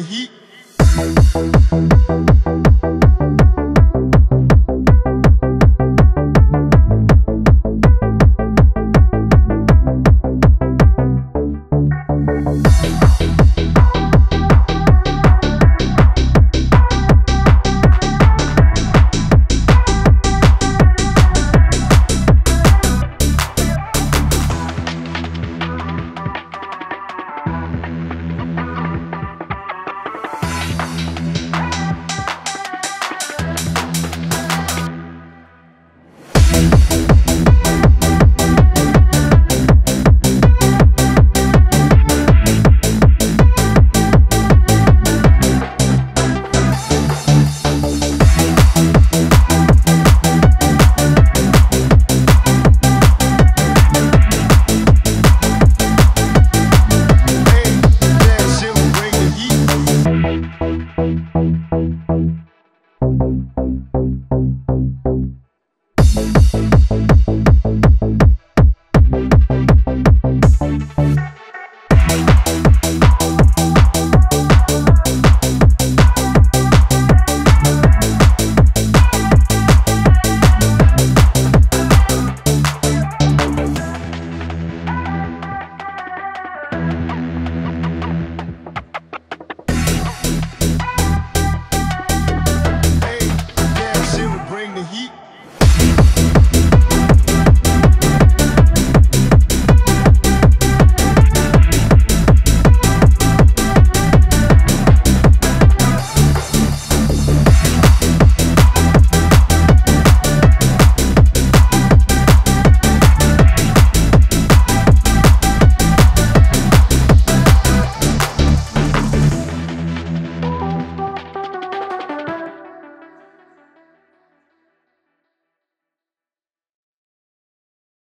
the heat.